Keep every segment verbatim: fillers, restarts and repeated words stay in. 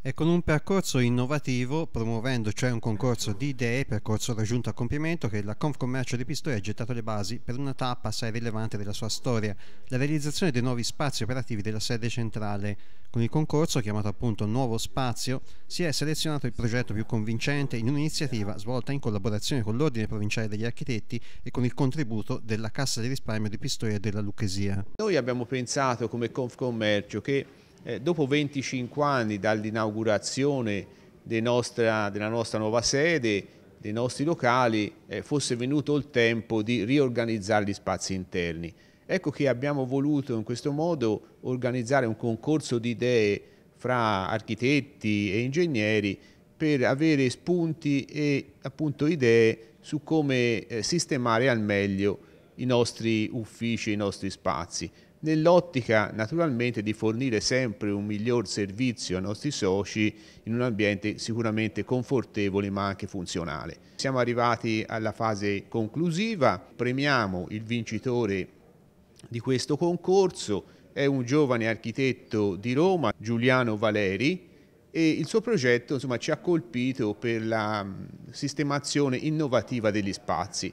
e con un percorso innovativo, promuovendo cioè un concorso di idee, percorso raggiunto a compimento, che la Confcommercio di Pistoia ha gettato le basi per una tappa assai rilevante della sua storia, la realizzazione dei nuovi spazi operativi della sede centrale. Con il concorso, chiamato appunto Nuovo Spazio, si è selezionato il progetto più convincente in un'iniziativa svolta in collaborazione con l'Ordine Provinciale degli Architetti e con il contributo della Cassa di Risparmio di Pistoia e della Lucchesia. Noi abbiamo pensato come Confcommercio che Eh, dopo venticinque anni dall'inaugurazione de della nostra nuova sede, dei nostri locali, eh, fosse venuto il tempo di riorganizzare gli spazi interni. Ecco che abbiamo voluto in questo modo organizzare un concorso di idee fra architetti e ingegneri per avere spunti e appunto idee su come eh, sistemare al meglio i nostri uffici, i nostri spazi, nell'ottica naturalmente di fornire sempre un miglior servizio ai nostri soci in un ambiente sicuramente confortevole ma anche funzionale. Siamo arrivati alla fase conclusiva, premiamo il vincitore di questo concorso, è un giovane architetto di Roma, Giuliano Valeri, e il suo progetto insomma, ci ha colpito per la sistemazione innovativa degli spazi.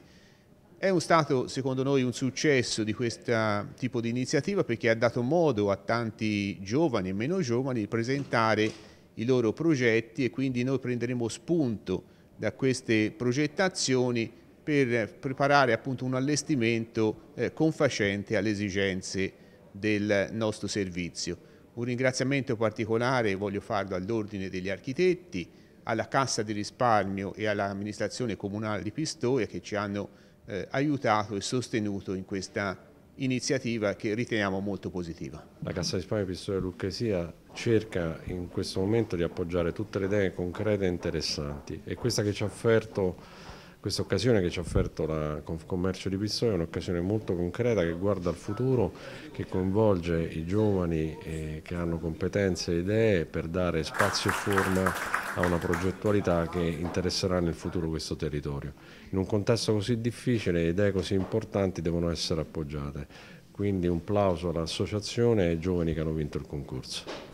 È stato secondo noi un successo di questo tipo di iniziativa perché ha dato modo a tanti giovani e meno giovani di presentare i loro progetti e quindi noi prenderemo spunto da queste progettazioni per preparare appunto un allestimento eh, confacente alle esigenze del nostro servizio. Un ringraziamento particolare voglio farlo all'Ordine degli Architetti, alla Cassa di Risparmio e all'amministrazione comunale di Pistoia che ci hanno Eh, aiutato e sostenuto in questa iniziativa che riteniamo molto positiva. La Cassa di Risparmio di Pistoia e Lucchesia cerca in questo momento di appoggiare tutte le idee concrete e interessanti e questa che ci ha offerto, questa occasione che ci ha offerto la Confcommercio di Pistoia è un'occasione molto concreta che guarda al futuro, che coinvolge i giovani eh, che hanno competenze e idee per dare spazio e forma a una progettualità che interesserà nel futuro questo territorio. In un contesto così difficile, idee così importanti devono essere appoggiate. Quindi un plauso all'associazione e ai giovani che hanno vinto il concorso.